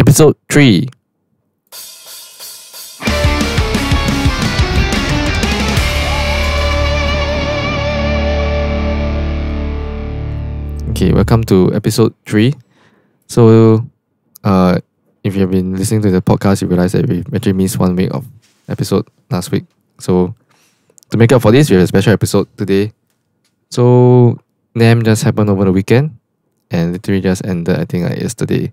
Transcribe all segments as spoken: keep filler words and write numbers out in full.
Episode three. Okay, welcome to episode three. So, uh, if you've been listening to the podcast, you realize that we actually missed one week of episode last week. So, to make up for this, we have a special episode today. So, NAMM just happened over the weekend and literally just ended, I think, like yesterday.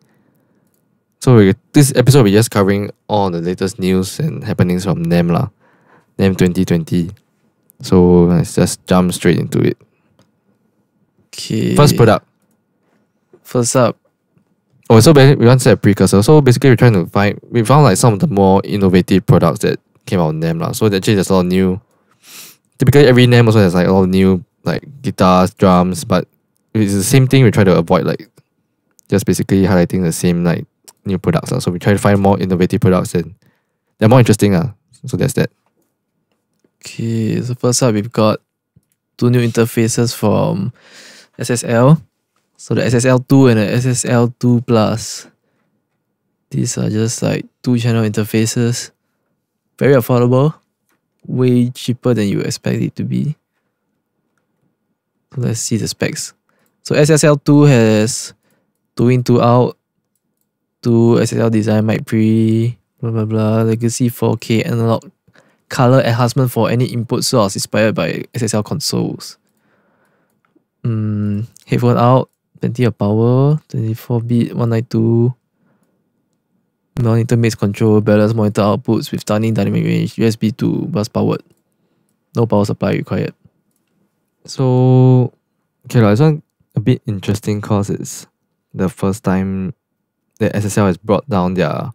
So we, this episode we're just covering all the latest news and happenings from NAMM lah, NAMM twenty twenty. So let's just jump straight into it. Okay. First product. First up. Oh, so we want to set a precursor. So basically, we're trying to find we found like some of the more innovative products that came out of NAMM lah. So actually, there's a lot of new. Typically, every NAMM also has like a lot of new like guitars, drums, but it's the same thing. We try to avoid like just basically highlighting the same like new products. So we try to find more innovative products and they're more interesting. So that's that. Okay, so first up we've got two new interfaces from S S L. So the S S L two and the S S L two plus. These are just like two channel interfaces. Very affordable. Way cheaper than you expect it to be. So let's see the specs. So S S L two has two in two out, two S S L design mic pre, blah blah blah, legacy four K analog color enhancement for any input source inspired by S S L consoles. Mm, headphone out, plenty of power, twenty-four bit, one ninety-two, monitor mix control, balanced monitor outputs with stunning dynamic range, U S B two, bus powered, no power supply required. So, okay, this one a bit interesting because it's the first time the S S L has brought down their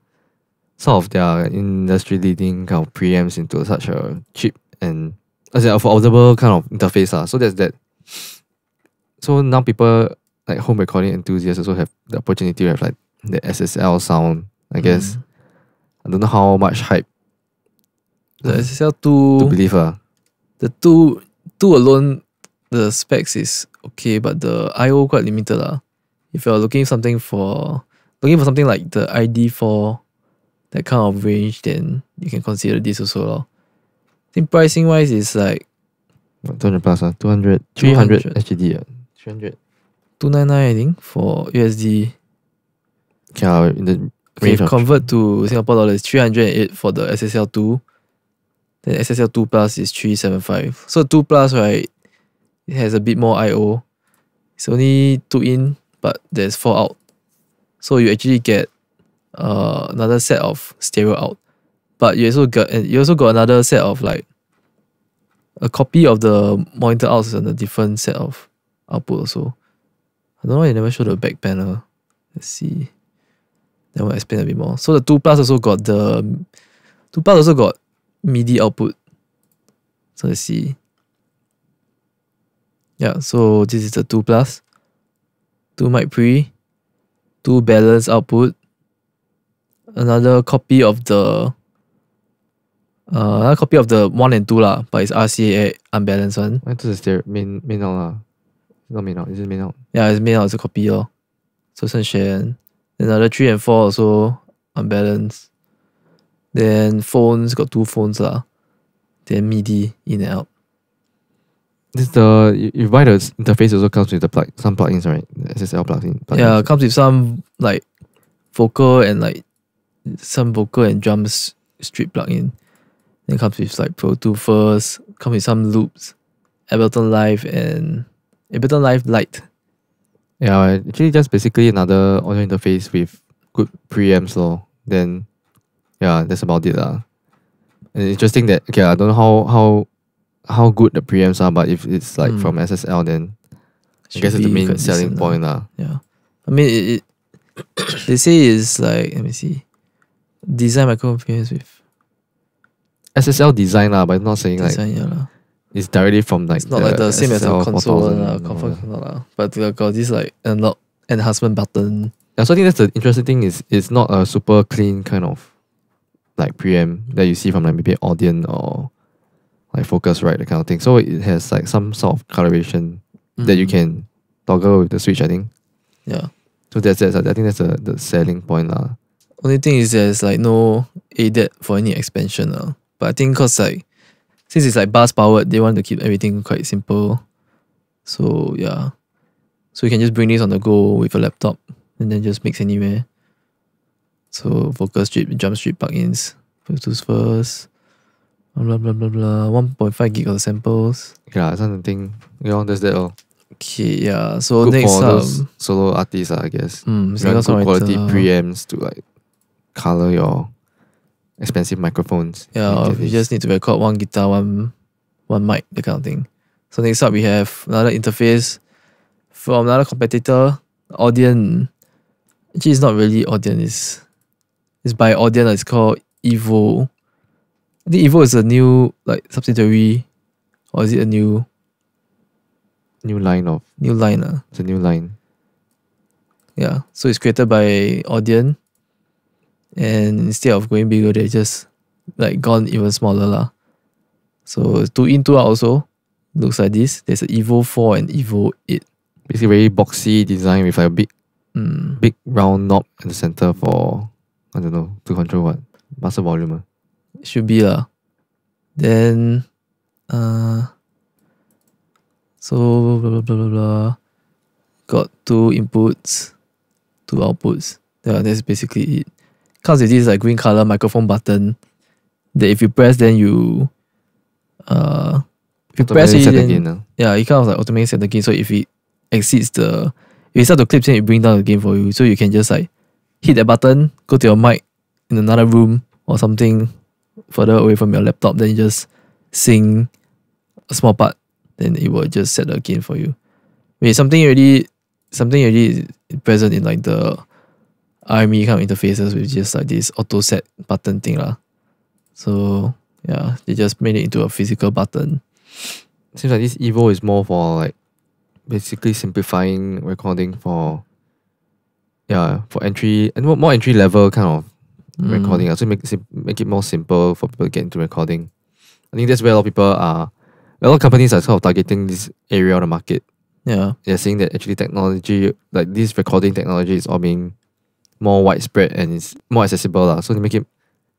sort of their industry leading kind of preamps into such a cheap and as an affordable kind of interface. Uh. So that's that. So now people like home recording enthusiasts also have the opportunity to have like the S S L sound, I guess. Mm. I don't know how much hype the S S L two to believe uh. The two two alone the specs is okay, but the I O quite limited uh. If you're looking something for Looking for something like the I D four, that kind of range, then you can consider this also. Lor. I think pricing wise is like two hundred plus, uh, two hundred, three hundred, three hundred S G D, uh, three hundred, two ninety-nine, I think, for U S D. Okay, uh, in the range okay, convert to Singapore dollars, three hundred eight for the S S L two, then S S L two plus is three seventy-five. So two plus, right, it has a bit more I O. It's only two in, but there's four out. So you actually get uh, another set of stereo out, but you also got and you also got another set of like a copy of the monitor outs and a different set of output also. I don't know why they never show the back panel. Let's see. Then we'll explain a bit more. So the two plus also got the two plus also got MIDI output. So let's see. Yeah. So this is the two plus, two mic pre. Two balance output, another copy of the uh, another copy of the one and two lah, but it's R C A unbalanced one. Why does it there main main out lah? Not main out, is it main out? Yeah, it's main out. It's a copy lor. So Sunshine, another three and four also unbalanced. Then phones got two phones lah. Then MIDI in and out. This the you, you buy the interface also comes with the plug some plugins, right? The S S L plugin. plugins. Yeah, it comes with some like vocal and like some vocal and drums strip plugin. Then it comes with like Pro two first. Comes with some loops, Ableton Live and Ableton Live Lite. Yeah, actually just basically another audio interface with good preamps lor. Then yeah, that's about it lah. And it's interesting that okay, I don't know how how. how good the preamps are, but if it's like mm. from S S L, then should I guess it's the main selling point lah. Yeah, I mean it, it they say it's like, let me see, design microphone preamps with S S L design lah, but it's not saying design, like yeah, la. It's directly from like it's not the like the S S L same as a console la, no, la. But they got this like unlock enhancement button. Yeah, so I think that's the interesting thing is it's not a super clean kind of like preamp that you see from like maybe Audient or like focus right, that kind of thing. So it has like some sort of coloration mm. that you can toggle with the switch, I think. Yeah. So that's that. I think that's the, the selling point lah. Only thing is there's like no A D A T for any expansion. Uh. But I think cause like, since it's like bus powered, they want to keep everything quite simple. So yeah. So you can just bring this on the go with a laptop and then just mix anywhere. So vocal strip, jump strip plugins, Bluetooth first, blah blah blah blah. one point five gig of samples. Yeah, that's another thing. You know, that's that all. Okay, yeah. So good next up, um, solo artists, I guess. Mm, you want good quality preamps to like color your expensive microphones. Yeah, you just need to record one guitar, one one mic, that kind of thing. So next up we have another interface from another competitor, Audient. Actually, it's not really Audient. It's It's by Audient, it's called Evo. I think Evo is a new like subsidiary, or is it a new new line of new line? Uh. It's a new line. Yeah, so it's created by Audient, and instead of going bigger, they just like gone even smaller lah. So it's two in two out also. Looks like this. There's an Evo four and Evo eight. Basically, very boxy design with like a big, mm. big round knob at the center for, I don't know, to control what? Master volume. Uh. Should be lah. Then, uh, so blah blah blah blah blah. Got two inputs, two outputs. Yeah, that's basically it. Comes with this like green color microphone button that if you press, then you, uh, if you press it, set then, the gain, uh. yeah, it kind of like automatically set the gain. So if it exceeds the, if you start to clip, then it brings down the gain for you. So you can just like hit that button, go to your mic in another room or something further away from your laptop, then you just sing a small part, then it will just set the gain for you. I mean, something already, something already is present in like the R M E kind of interfaces with just like this auto set button thing lah. So yeah, they just made it into a physical button. Seems like this Evo is more for like basically simplifying recording for, yeah, for entry and more entry level kind of mm. recording. Also make make it more simple for people to get into recording. I think that's where a lot of people are, a lot of companies are sort of targeting this area of the market. Yeah, they're saying that actually technology like this recording technology is all being more widespread and it's more accessible lah. So they make it,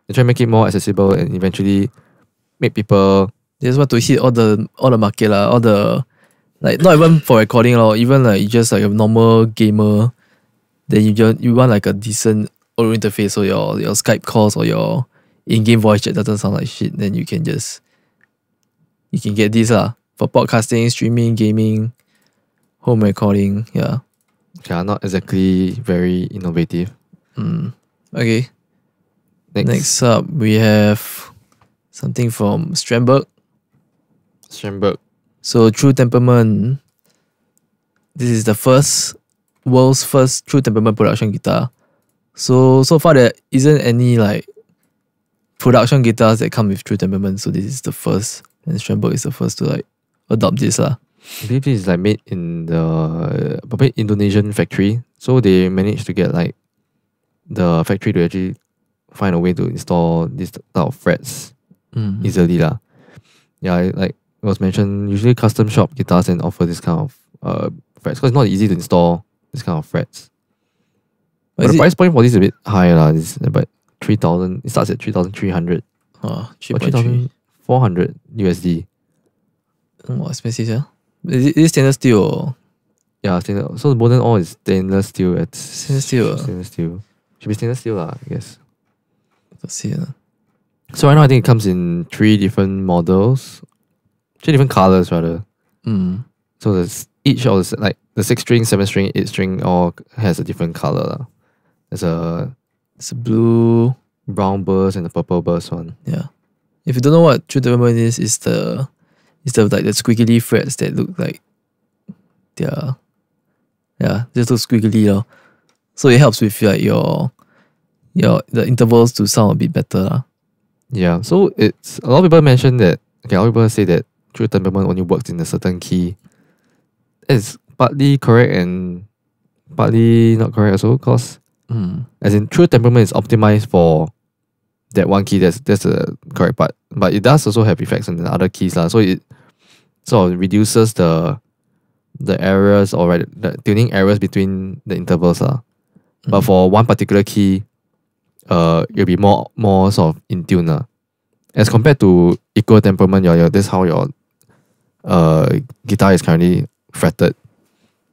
they try to make it more accessible and eventually make people. They just want to hit all the all the market lah, all the like not even for recording lah, even like just like a normal gamer. Then you just, you want like a decent audio interface, so your your Skype calls or your in-game voice chat doesn't sound like shit. Then you can just you can get this lah for podcasting, streaming, gaming, home recording. Yeah, yeah, not exactly very innovative. Mm. Okay. Next. Next up, we have something from Strandberg. Strandberg. So True Temperament. This is the first. World's first True Temperament production guitar. So so far there isn't any like production guitars that come with True Temperament. So this is the first, and Strandberg is the first to like adopt this lah. I believe this is like made in the probably Indonesian factory. So they managed to get like the factory to actually find a way to install this type of frets mm-hmm. easily lah. Yeah, like it was mentioned, usually custom shop guitars and offer this kind of uh frets because it's not easy to install. This kind of frets. But the price point for this is a bit higher lah. It's about three thousand. It starts at three thousand three hundred. Oh, three thousand four hundred U S D. Oh, expensive, yeah. Is it, is it stainless steel or? Yeah, stainless. So the modern all is stainless steel. It's stainless steel. Stainless steel. Should be stainless steel lah, I guess. Let's see. Uh. So right now I think it comes in three different models. Three different colours rather. Mm. So there's each of the, like the six string, seven string, eight string, all has a different color. There's a it's a blue, brown burst, and a purple burst one. Yeah. If you don't know what True Temperament is, it's the it's the like the squiggly frets that look like they are, yeah, just look squiggly lor. So it helps with like your your the intervals to sound a bit better lah. Yeah. So it's a lot of people mention that okay, a lot of people say that True Temperament only works in a certain key. It's partly correct and partly not correct also, cause mm. as in True Temperament is optimized for that one key. That's that's the correct part, but it does also have effects on the other keys lah. So it sort of reduces the the errors or the tuning errors between the intervals lah. Mm. But for one particular key, uh, you'll be more more sort of in tune uh. As compared to equal temperament, your, your, that's how your uh, guitar is currently fretted.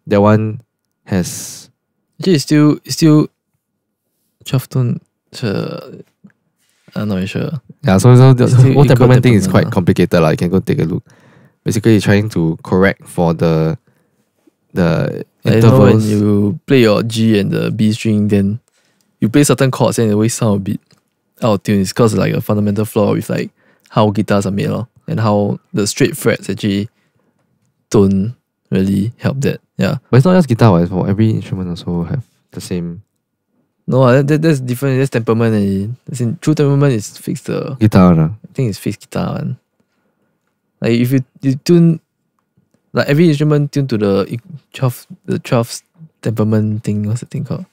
That one has... Actually, it's still, it's still twelve-tone, uh, I'm not sure. Yeah, so, so the whole temperament, temperament thing is quite uh. complicated. Like, you can go take a look. Basically, you're trying to correct for the the like intervals. You know, when you play your G and the B string, then you play certain chords and it always sound a bit out of tune. It's because like a fundamental flaw with like how guitars are made lor, and how the straight frets actually don't really help that. Yeah, but it's not just guitar. It's for every instrument also have the same. No, that, that that's different. That's temperament. And that's in, true temperament is fixed the guitar. Nah. I think it's fixed guitar one. Like if you you tune, like every instrument tuned to the twelve the twelve temperament thing. What's the thing called?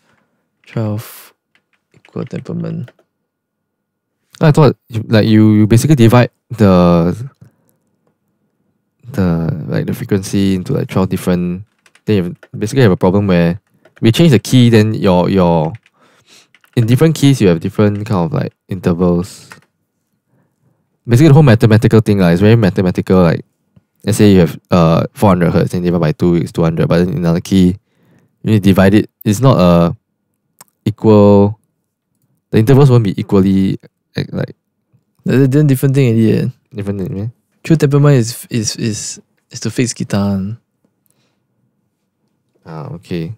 Twelve equal temperament. I thought like you, you basically divide the the like the frequency into like twelve different. Then you basically have a problem where we change the key. Then your your in different keys you have different kind of like intervals. Basically, the whole mathematical thing like, is very mathematical. Like, let's say you have uh four hundred hertz and divided by two is two hundred. But then in another key, you divide it. It's not a equal. The intervals won't be equally. Like, like that's a different thing in the end. Different thing, yeah? True temperament is is is is to fix guitar. Ah, okay.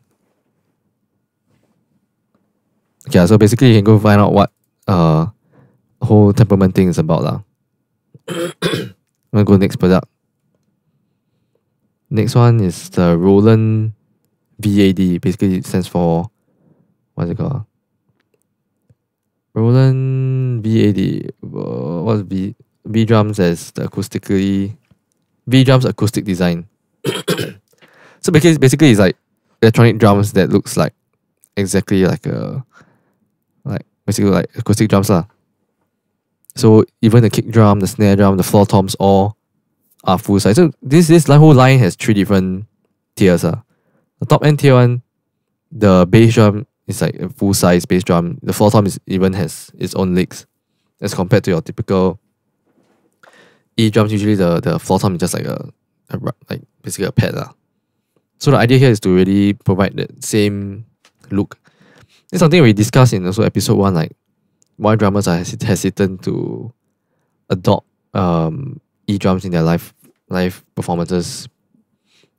Okay, so basically you can go find out what uh whole temperament thing is about lah. I'm gonna go next product. Next one is the Roland V A D. Basically it stands for what's it called? Roland V A D, uh, what's V? V-Drums as the acoustically, V-Drums Acoustic Design. So because basically it's like electronic drums that looks like exactly like a, like basically like acoustic drums lah. So even the kick drum, the snare drum, the floor toms all are full size. So this this whole line has three different tiers lah. The top end tier one, the bass drum. It's like a full size bass drum. The floor tom is even has its own legs, as compared to your typical E drums. Usually the the floor tom is just like a, a like basically a pad lah. So the idea here is to really provide that same look. It's something we discussed in also episode one, like why drummers are hesitant to adopt um E drums in their live live performances.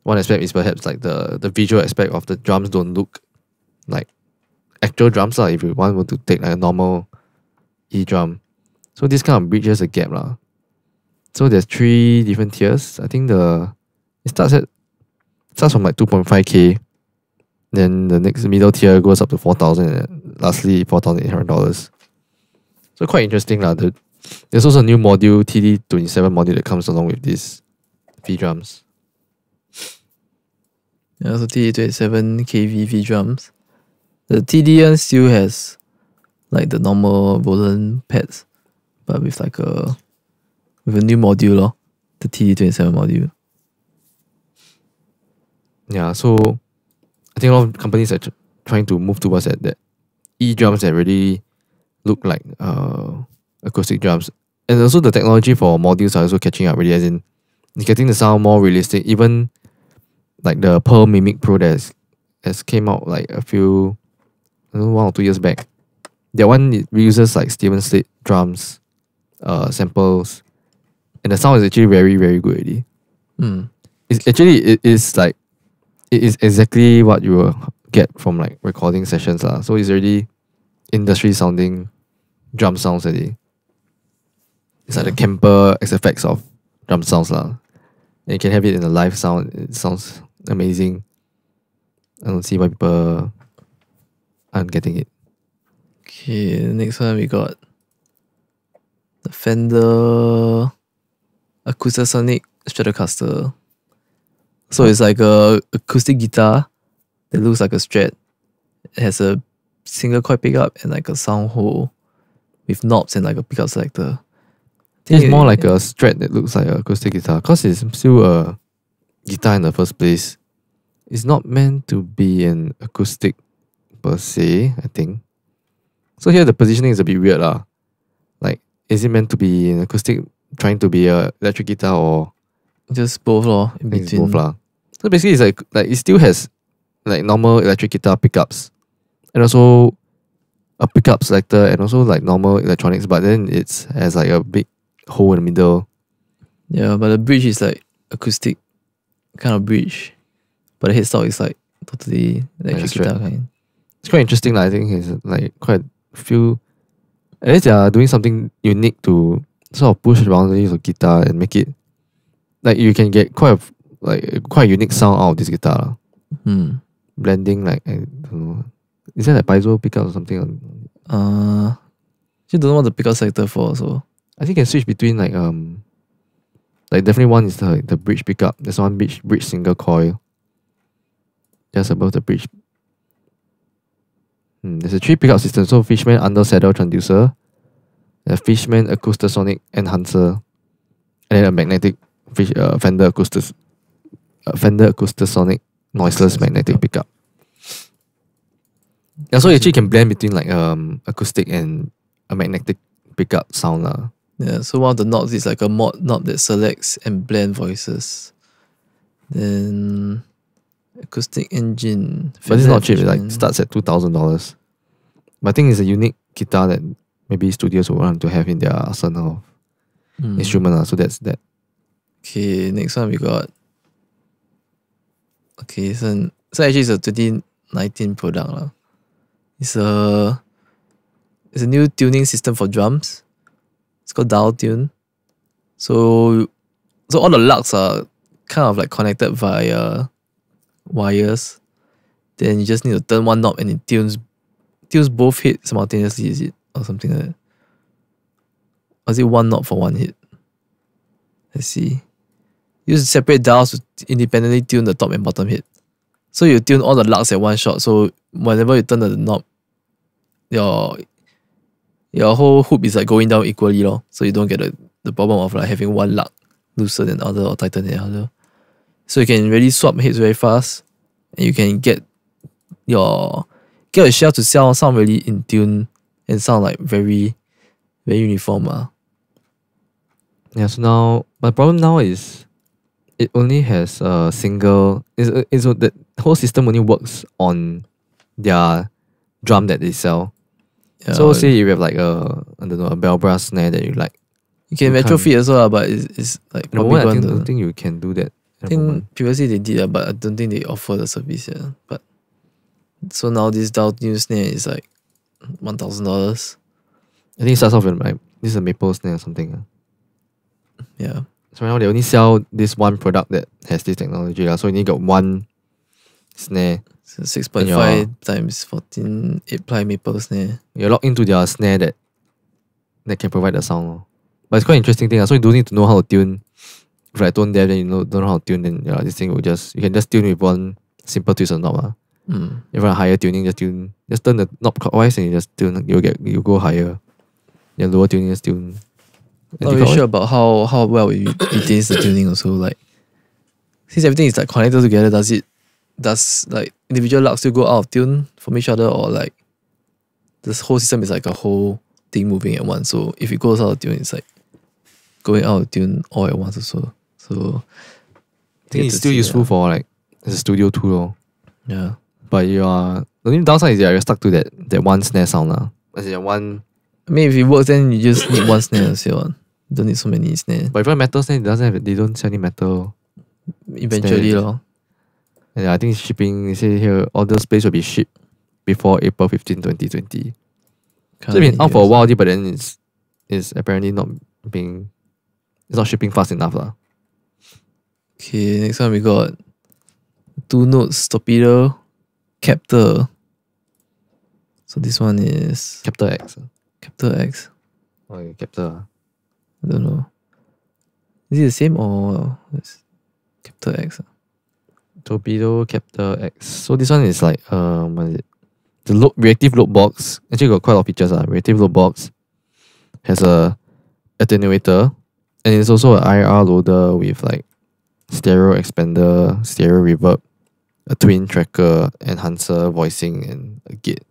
One aspect is perhaps like the the visual aspect of the drums don't look like actual drums lah, if you want were to take like a normal E drum. So this kind of bridges a gap lah. So there's three different tiers. I think the it starts at it starts from like two point five K, then the next middle tier goes up to four thousand, and lastly four thousand eight hundred dollars. So quite interesting lah. The, there's also a new module, T D twenty-seven module, that comes along with these V drums. Yeah, so T D twenty-seven K V V drums. The T D one still has like the normal Roland pads, but with like a with a new module lor, the T D twenty-seven module. Yeah, so I think a lot of companies are tr trying to move towards that, that E drums that really look like uh, acoustic drums, and also the technology for modules are also catching up really, as in it's getting the sound more realistic. Even like the Pearl Mimic Pro that has came out like a few. One or two years back, that one it reuses like Steven Slade drums, uh, samples, and the sound is actually very very good already. Mm. It's actually it is like it is exactly what you will get from like recording sessions lah. So it's already industry sounding drum sounds already. It's like yeah. The Kemper S F X of drum sounds lah. And you can have it in a live sound. It sounds amazing. I don't see why people. I'm getting it. Okay, the next one we got the Fender Acoustasonic Stratocaster. So it's like a acoustic guitar that looks like a Strat. It has a single coil pickup and like a sound hole with knobs and like a pickup selector. I think it's more like a Strat that looks like an acoustic guitar, because it's still a guitar in the first place. It's not meant to be an acoustic per se, I think. So here the positioning is a bit weird lah. Like, is it meant to be an acoustic trying to be an electric guitar or just both lor? In between. Both lah. So basically, it's like like it still has like normal electric guitar pickups, and also a pickup selector, and also like normal electronics. But then it has like a big hole in the middle. Yeah, but the bridge is like acoustic kind of bridge, but the headstock is like totally electric guitar kind. It's quite interesting lah. I think it's like quite a few. At least they are doing something unique to sort of push the boundaries of guitar and make it like you can get quite a, like quite a unique sound out of this guitar. Hmm. Blending like, I don't know, is that like piezo pickup or something? Uh, you don't know what the pickup selector for. So I think you can switch between like um, like definitely one is the the bridge pickup. There's one bridge bridge single coil, just above the bridge. Hmm, there's a three pickup system. So Fishman under saddle transducer, a Fishman Acoustasonic enhancer, and then a magnetic fish, uh, Fender Acoustas, uh, Fender Acoustasonic noiseless magnetic pickup. Yeah, so you actually can blend between like um acoustic and a magnetic pickup sound lah. Yeah, so one of the knobs is like a mod knob that selects and blend voices. Then acoustic engine. But it's not cheap. It like starts at two thousand dollars. But I think it's a unique guitar that maybe studios will want to have in their arsenal of mm. instrument lah. So that's that. Okay, next one we got. Okay, so so actually it's a twenty nineteen product lah. It's a it's a new tuning system for drums. It's called Dial Tune. So so all the lugs are kind of like connected via wires. Then you just need to turn one knob and it tunes tunes both hits simultaneously, is it? Or something like that. Or is it one knob for one hit? Let's see. Use separate dials to independently tune the top and bottom hit. So you tune all the lugs at one shot. So whenever you turn the knob, your your whole hoop is like going down equally lor. So you don't get the, the problem of like having one lug looser than other or tighter than the other. So you can really swap hits very fast, and you can get your get your shell to sound sound really in tune and sound like very very uniform ah. Yeah. So now my problem now is, it only has a single. It's, it's, the whole system only works on their drum that they sell. Yeah, so say you have like a I don't know a bell brass snare that you like. You can you retrofit as well, but it's, it's like probably moment, I think, the, don't think you can do that. I think previously they did, uh, but I don't think they offer the service. Yeah, but so now this Dial Tune snare is like one thousand dollars. I think it starts off with like this is a maple snare or something. Uh. Yeah. So right now they only sell this one product that has this technology lah. So you only got one snare. So six point five times fourteen eight ply maple snare. You're locked into their snare that that can provide the sound lah. But it's quite an interesting thing lah. So you don't need to know how to tune. If I tone there, then you know don't know how to tune. Then yeah, this thing will just you can just tune with one simple twist of knob lah. Mm. If you want higher tuning, just tune just turn the knob clockwise and you just tune. You'll get you go higher. Yeah, lower tuning just tune. Not really sure about how, how well it retains the tuning also. Like, since everything is like connected together, does it does like individual lugs still go out of tune from each other, or like this whole system is like a whole thing moving at once? So if it goes out of tune, it's like going out of tune all at once also. So I think it's still useful that. For like as a studio tool lor. Yeah. But you are the only downside is you're stuck to that that one snare sound lah. As in one I mean, if it works, then you just need one snare and so on. You don't need so many snares. But if you want metal snare, it doesn't have. They don't sell any metal. Eventually, lor. Yeah, I think it's shipping. They say here order space will be shipped before April fifteenth, twenty twenty. So it's been out for a while, but then it's it's apparently not being it's not shipping fast enough lah. Okay, next one we got Two Notes Torpedo Captor. So this one is Captor X. Captor X. Oh, yeah, Captor. I don't know. Is it the same or Captor X? Torpedo Captor X. So this one is like um, what is it? The load, reactive load box. Actually, got quite a lot of features. Uh. Reactive load box has a attenuator, and it's also an I R loader with like stereo expander, stereo reverb, a twin tracker, enhancer, voicing, and a gate.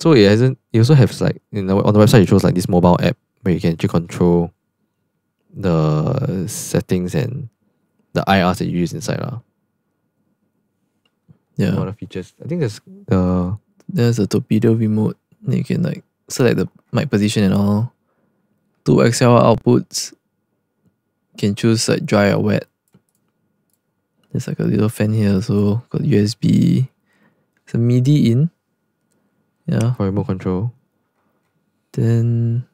So it hasn't. It also has like you know on the website it shows like this mobile app where you can actually control the settings and the I Rs that you use inside lah. Yeah. One of the features. I think there's the there's a torpedo remote. And you can like select the mic position and all. Two X L R outputs. You can choose like dry or wet. There's like a little fan here also. Got U S B. It's a MIDI in. Yeah. For remote control. Then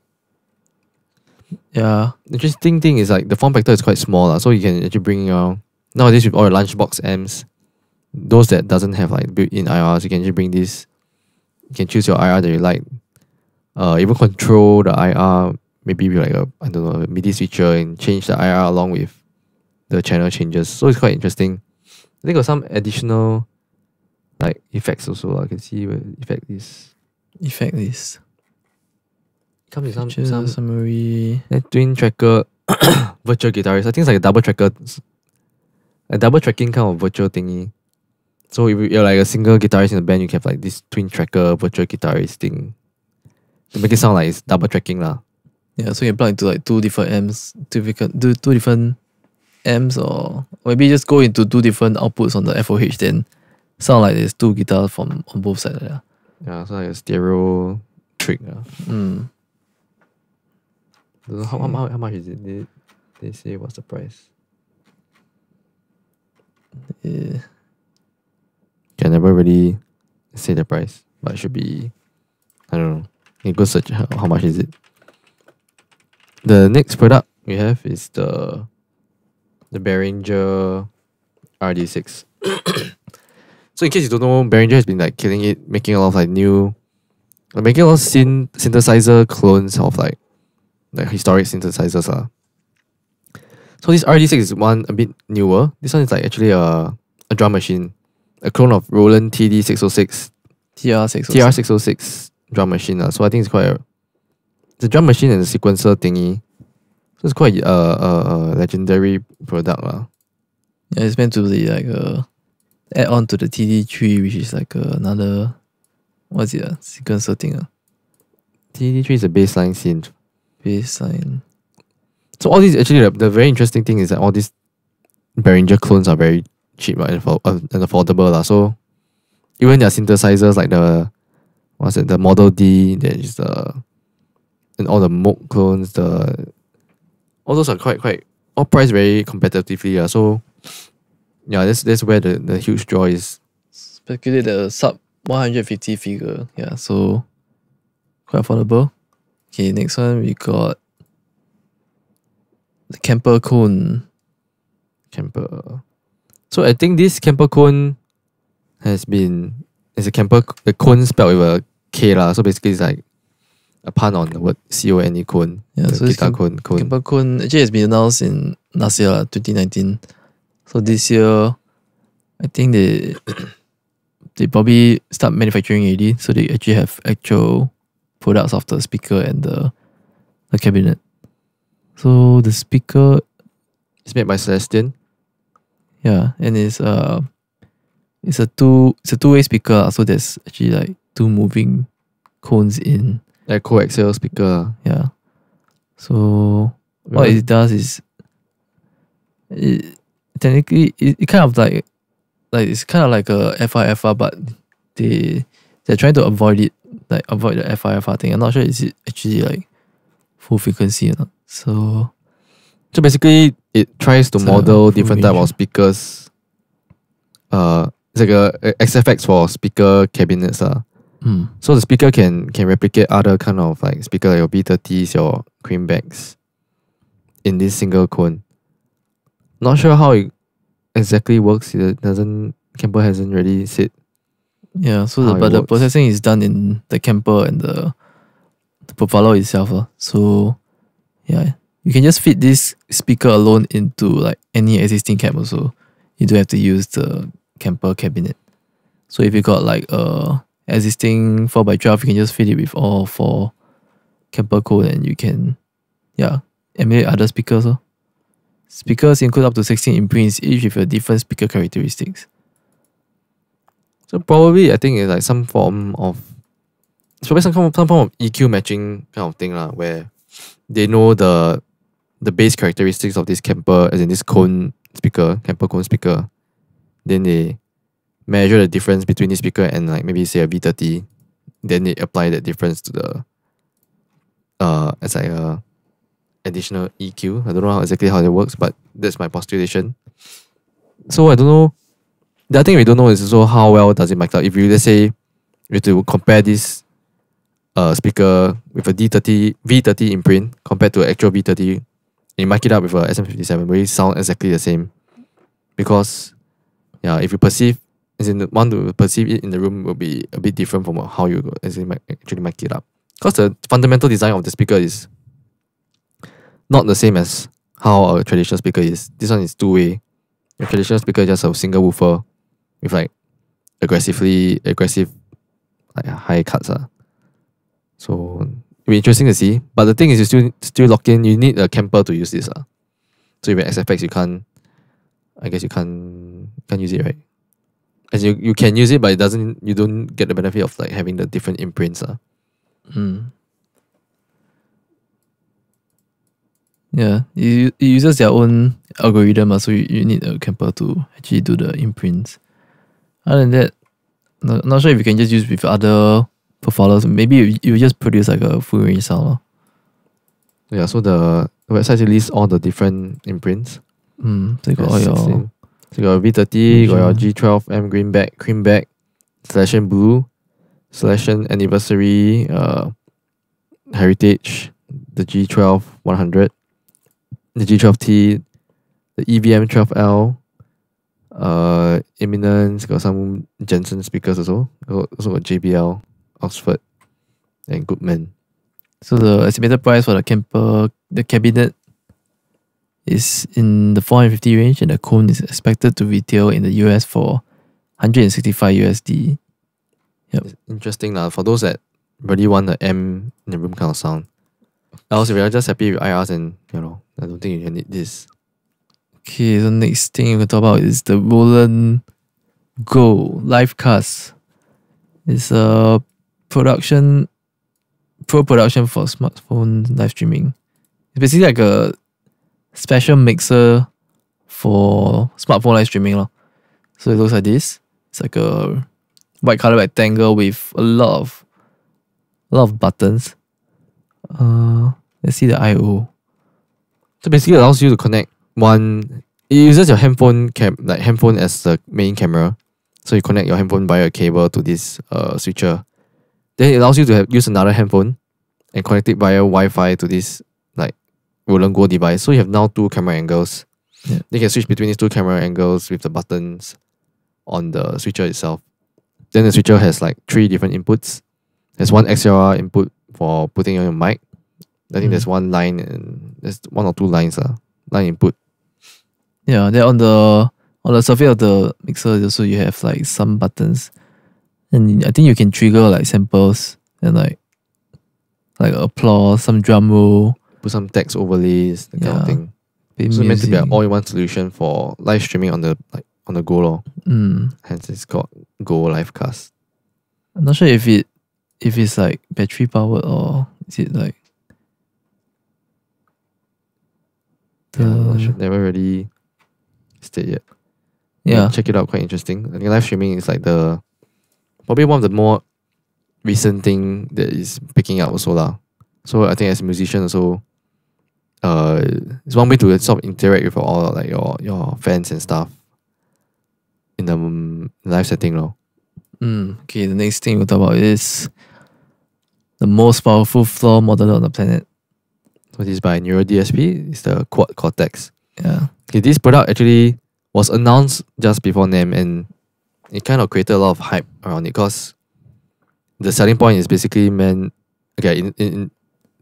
yeah. The interesting thing is like the form factor is quite small, uh, so you can actually bring your nowadays with all your lunchbox amps, those that doesn't have like built-in I Rs, you can actually bring this. You can choose your I R that you like. Uh, even control the I R, maybe with like a I don't know a MIDI switcher and change the I R along with the channel changes. So it's quite interesting. I think there's some additional like effects also. I can see where effect is. Effect list. Comes with some, some summary. Twin tracker, virtual guitarist. I think it's like a double tracker, a double tracking kind of virtual thingy. So if you're like a single guitarist in the band, you can have like this twin tracker virtual guitarist thing to make it sound like it's double tracking lah. Yeah, so you can plug into like two different amps, two different two, two different amps, or maybe just go into two different outputs on the F O H, then sound like there's two guitars from on both sides. Yeah, yeah, so like a stereo trick. Yeah. Mm. How, how, how much is it? Did they say what's the price? Yeah. Can never really say the price, but it should be, I don't know. You can go search how, how much is it. The next product we have is the the Behringer R D six. So in case you don't know, Behringer has been like killing it, making a lot of like new, like, making a lot of synth synthesizer clones of like like historic synthesizers lah. So this R D six is one a bit newer. This one is like actually a a drum machine, a clone of Roland T D six oh six, T R six oh six drum machine lah. So I think it's quite a, it's a drum machine and a sequencer thingy. So it's quite a, a, a legendary product lah. Yeah, it's meant to be like a add on to the T D three, which is like another what's it a sequencer thing ah. T D three is a bassline synth. Baseline. So all these actually the, the very interesting thing is that all these Behringer clones are very cheap and, afford and affordable lah. So even their synthesizers like the what's it the Model D, there is the and all the Moog clones, the all those are quite quite all priced very competitively lah. So yeah, that's that's where the, the huge draw is. Speculate the sub one hundred fifty figure. Yeah, so quite affordable. Okay, next one we got the Kemper Kone. Kemper. So I think this Kemper Kone has been is a Kemper the Kone spelled with a K lah. So basically it's like a pun on the word C O N E Kone. Yeah, so this Kemper Kone, Kone. Kemper Kone actually has been announced in last year, twenty nineteen. So this year, I think they they probably start manufacturing already. So they actually have actual products of the speaker and the, the cabinet. So the speaker is made by Celestion. Yeah, and it's uh it's a two it's a two way speaker. So there's actually like two moving cones in. Like coaxial speaker. Yeah. So what it does is it technically it, it kind of like like it's kind of like a F I F R, but they they're trying to avoid it. Like avoid the F I F R thing. I'm not sure is it actually like full frequency or not. So, so basically, it tries to model different type of speakers. Uh, it's like a, a X F X for speaker cabinets lah. Mm. So the speaker can can replicate other kind of like speaker like your B thirties, your creambacks, in this single cone. Not sure how it exactly works. It doesn't. Kemper hasn't really said. Yeah, so the, but the processing is done in the Kemper and the, the profiler itself. Uh. So, yeah, you can just fit this speaker alone into like any existing cab also. You don't have to use the Kemper cabinet. So if you got like a existing four by twelve, you can just fit it with all four Kemper code and you can, yeah, emulate other speakers. Uh. Speakers include up to sixteen imprints, each with a different speaker characteristics. So probably I think it's like some form of so based on some form of E Q matching kind of thing lah, where they know the the bass characteristics of this Kemper, as in this cone speaker, Kemper Kone speaker. Then they measure the difference between this speaker and like maybe say a V thirty. Then they apply that difference to the uh as like a additional E Q. I don't know how exactly how it works, but that's my postulation. So I don't know. The other thing we don't know is also how well does it mic out. If you, let's say, we have to compare this uh, speaker with a D thirty, V thirty imprint compared to an actual V thirty, you mic it up with a S M fifty-seven, will it sound exactly the same? Because, yeah, if you perceive, as in one to perceive it in the room will be a bit different from how you as in actually mic it up. Because the fundamental design of the speaker is not the same as how a traditional speaker is. This one is two-way. A traditional speaker is just a single woofer with like aggressively aggressive like high cuts. Uh. So it'll be interesting to see. But the thing is, you still still lock in, you need a Kemper to use this. Uh. So if you have X F X, you can't, I guess you can't can't use it, right? As you you can use it, but it doesn't, you don't get the benefit of like having the different imprints. Uh. Mm. Yeah, it, it uses their own algorithm, so you, you need a Kemper to actually do the imprints. Other than that, no, not sure if you can just use with other profilers. Maybe you, you just produce like a full range sound. Yeah, so the website lists all the different imprints. Mm, so you got all your, so you got V thirty, you got your G twelve M Greenback, Creamback, Celestion Blue, Celestion Anniversary, uh, Heritage, the G twelve one hundred. The G twelve T, the E V M twelve L, uh, Eminence, got some Jensen speakers also. Also got J B L, Oxford, and Goodman. So the estimated price for the Kemper, the cabinet, is in the four hundred fifty range, and the cone is expected to retail in the U S for one hundred sixty-five U S D. Yep. It's interesting lah, for those that really want the M in the room kind of sound. Else, we are just happy with I Rs, and you know, I don't think you need this. Okay, so next thing we can talk about is the Roland Go Livecast. It's a production, pro production for smartphone live streaming. It's basically like a special mixer for smartphone live streaming lah. So it looks like this. It's like a white color rectangle with a lot of, a lot of buttons. Uh, let's see the I O. So basically, it allows you to connect one. It uses your handphone cam, like handphone as the main camera. So you connect your handphone via a cable to this uh switcher. Then it allows you to have, use another handphone and connect it via Wi-Fi to this like Roland Go device. So you have now two camera angles. Yeah. They can switch between these two camera angles with the buttons on the switcher itself. Then the switcher has like three different inputs. There's one X L R input for putting on your mic. I think mm. there's one line and there's one or two lines, uh, line input. Yeah, then on the on the surface of the mixer also you have like some buttons. And I think you can trigger like samples and like like applause, some drum roll. Put some text overlays, that yeah. kind of thing. Bit so music. It's meant to be an all in one solution for live streaming on the like on the Go lor. Mm. Hence it's called Go Livecast. I'm not sure if it If it's like battery powered or is it like the yeah, should never really stayed yet. Yeah, yeah, check it out. Quite interesting. I think live streaming is like the probably one of the more recent thing that is picking up also lah. So I think as a musician also, uh, it's one way to sort of interact with all like your your fans and stuff in the um, live setting lor. Mm, okay, the next thing we'll talk about is the most powerful floor modeler on the planet. So this is by NeuroDSP. It's the Quad Cortex. Yeah. Okay, this product actually was announced just before NAMM, and it kind of created a lot of hype around it because the selling point is basically meant, okay, in, in,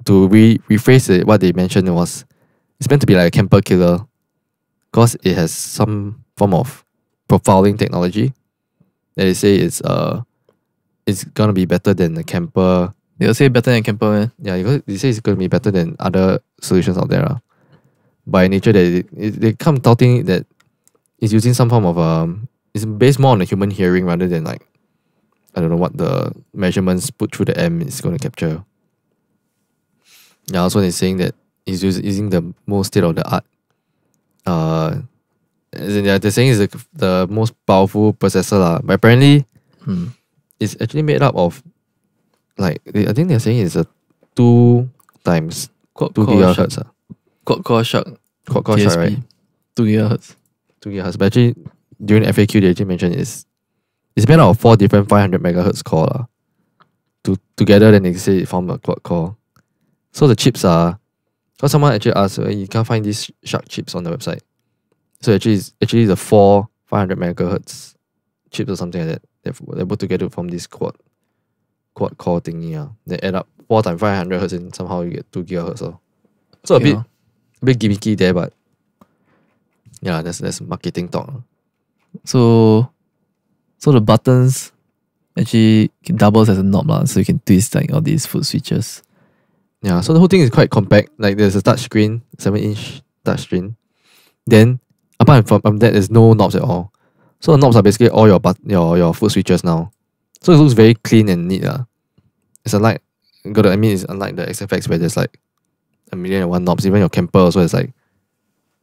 to re rephrase it, what they mentioned was it's meant to be like a Kemper killer because it has some form of profiling technology. They say it's uh, it's gonna be better than the Kemper. They'll say better than Kemper, man. Yeah, they say it's gonna be better than other solutions out there. Uh. By nature, they they come touting that it's using some form of um, it's based more on the human hearing rather than like I don't know what the measurements put through the amp is going to capture. Yeah, also they're saying that he's using the most state-of-the-art. Uh, as in, yeah, they're saying it's the, the most powerful processor lah. But apparently, hmm. it's actually made up of, like, I think they're saying it's a two times quad two gigahertz. Uh. Quad core SHARC. Quad core SHARC, right? Two gigahertz. Two gigahertz. But actually, during F A Q, they actually mentioned it's it's made out of four different five hundred megahertz core lah. To together, then they say it formed a quad core. So the chips are, because someone actually asked, well, you can't find these SHARC chips on the website. So actually, it's actually the four five hundred megahertz chips or something like that. They're put together from this quad quad core thingy. Uh. They add up four times five hundred hertz and somehow you get two gigahertz. So, so okay, a bit no. a bit gimmicky there, but yeah, that's that's marketing talk. So, so the buttons actually doubles as a knob, lah, so you can twist like all these foot switches. Yeah, so the whole thing is quite compact. Like there's a touch screen, seven inch touch screen. Then, apart from that, there's no knobs at all. So the knobs are basically all your but your, your foot switches now. So it looks very clean and neat. Uh. It's unlike, gotta admit, it's unlike the X F X where there's like a million and one knobs. Even your Kemper also has like,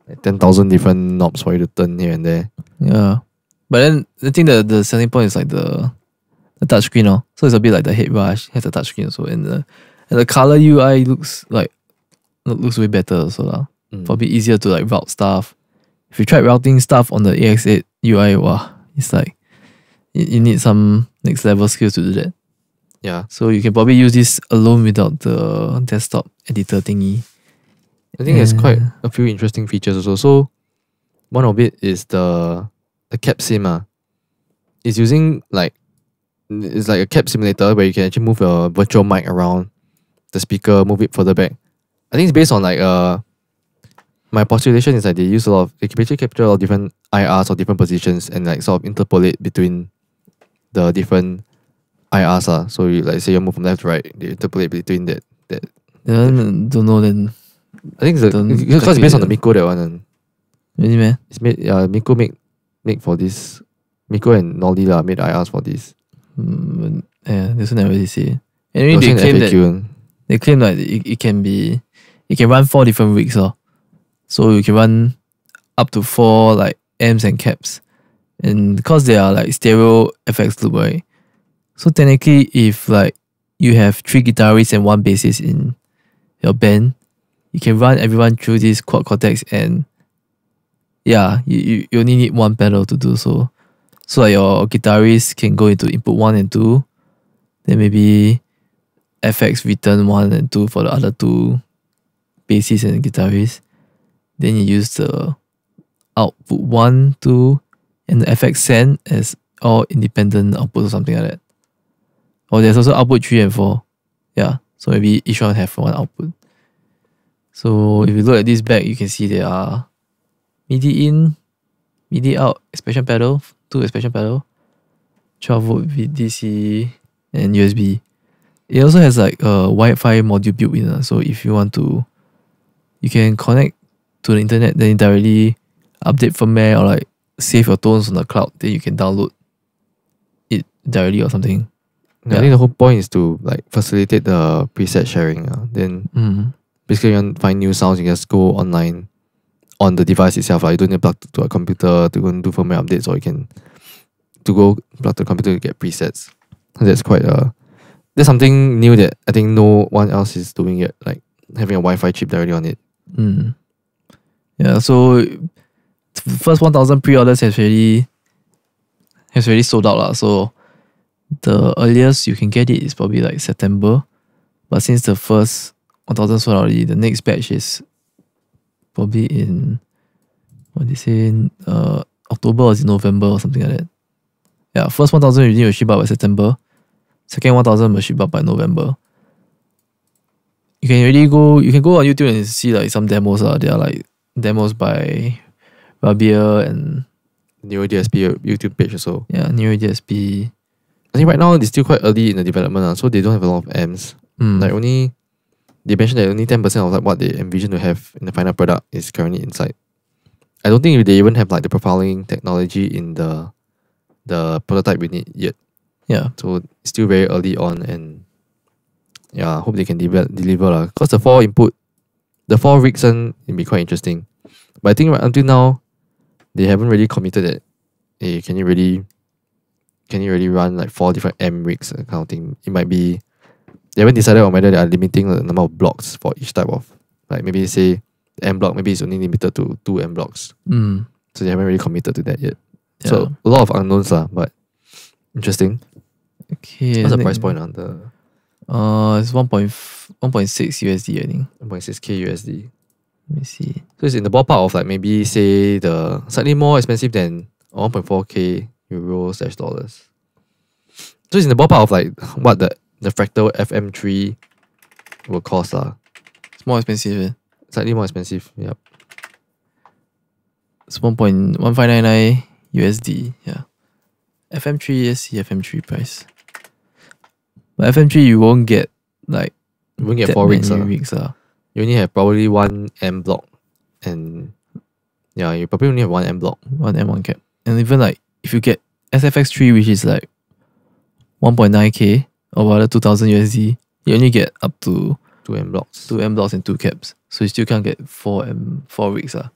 like ten thousand different knobs for you to turn here and there. Yeah. But then, I think the, the selling point is like the, the touch screen. Oh. So it's a bit like the Headrush, has a touch screen also. And the, And the color U I looks like looks way better also lah. Mm. Probably easier to like route stuff. If you tried routing stuff on the A X eight U I, wow, it's like you, you need some next level skills to do that. Yeah. So you can probably use this alone without the desktop editor thingy. I think there's quite a few interesting features also. So one of it is the the cap sim. Ah. It's using like it's like a cap simulator where you can actually move your virtual mic around the speaker, move it further back. I think it's based on like uh, my postulation is like they use a lot of, they can actually capture a lot of different I Rs or different positions and like sort of interpolate between the different I Rs. Uh. So you like say you move from left to right, they interpolate between that. that yeah, don't know then. I think it's, a, it's, it's based on the Mikko that one. And really man? It's made, yeah, Mikko make, make for this. Mikko and Nordi la made I Rs for this. Mm, yeah, this one I really see. Anyway, they claim that They claim that it, it can be, it can run four different rigs. Oh. So you can run up to four like amps and caps. And because they are like stereo F X loop, right? So technically if like you have three guitarists and one bassist in your band, you can run everyone through this quad cortex and yeah, you, you, you only need one pedal to do so. So like your guitarist can go into input one and two, then maybe F X return one and two for the other two bassists and guitarists. Then you use the output one, two, and the F X send as all independent outputs or something like that. Or there's also output three and four. Yeah, so maybe each one have one output. So if you look at this back, you can see there are MIDI in, MIDI out, expansion pedal, two expansion pedal, twelve volt V D C, and U S B. It also has like a Wi-Fi module built in. Uh, so if you want to, you can connect to the internet, then directly update firmware or like save your tones on the cloud. Then you can download it directly or something. Yeah. I think the whole point is to like facilitate the preset sharing. Uh. Then mm-hmm. basically you want to find new sounds, you can just go online on the device itself. Like you don't need to plug to a computer to go and do firmware updates, or you can to go plug to the computer to get presets. That's quite a... Uh, There's something new that I think no one else is doing yet, like having a Wi-Fi chip directly on it. Mm. Yeah, so the first one thousand pre-orders has already, has already sold out. La. So the earliest you can get it is probably like September. But since the first one thousand sold out already, the next batch is probably in, what they say, uh, October or is it November or something like that. Yeah, first one thousand already will ship out by September. Second one thousand will ship out by November. You can really go, you can go on YouTube and see like some demos. Uh, there are like demos by Rabia and NeuroDSP YouTube page also. Yeah, NeuroDSP. I think right now it's still quite early in the development, uh, so they don't have a lot of amps. Mm. Like only, they mentioned that only ten percent of like what they envision to have in the final product is currently inside. I don't think they even have like the profiling technology in the, the prototype we need yet. yeah, so it's still very early on, and yeah, I hope they can deliver deliver because the four input, the four rigs one it'll be quite interesting. But I think right until now, they haven't really committed that. Hey, can you really, can you really run like four different amp rigs kind of thing? It might be they haven't decided on whether they are limiting the number of blocks for each type of, like maybe say amp block, maybe it's only limited to two amp blocks. Mm. So they haven't really committed to that yet. Yeah. So a lot of unknowns lah, but interesting. Okay. What's the price point on the? Uh, it's one point six U S D, I think. one point six K U S D. Let me see. So it's in the ballpark of like maybe say the slightly more expensive than one point four K euros slash dollars. So it's in the ballpark of like what the the Fractal F M three will cost lah. It's more expensive. Eh? Slightly more expensive. Yep. It's one point one five nine nine U S D. Yeah. F M three, yes, F M three price. But F M three, you won't get like you won't get four rigs. Uh. You only have probably one M block, and yeah, you probably only have one M block, one M one cap. And even like if you get S F X three, which is like one point nine K or rather two thousand U S D, you only get up to two M blocks, two M blocks and two caps. So you still can't get four M four rigs. Uh.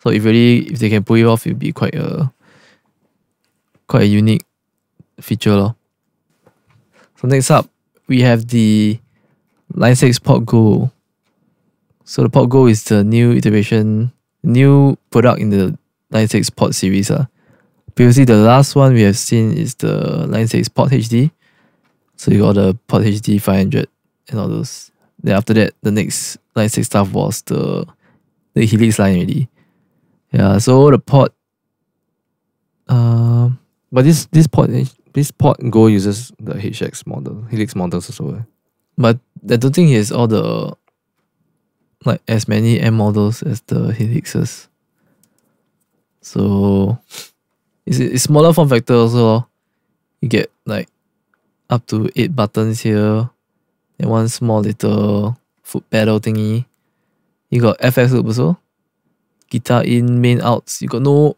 So if really if they can pull it off, it'd be quite a quite a unique feature, lor. So next up, we have the Line six Pod Go. So the Pod Go is the new iteration, new product in the Line six Pod series. Uh. Previously, the last one we have seen is the Line six Pod H D. So you got the Pod H D five hundred and all those. Then after that, the next Line six stuff was the, the Helix line already. Yeah, so the Pod... Uh, but this, this Pod... This Pod Go uses the H X model, Helix models also. Eh? But I don't think he has all the like as many M models as the Helixes. So it's it's smaller form factor also. You get like up to eight buttons here and one small little foot pedal thingy. You got F X loop also. Guitar in, main outs. You got no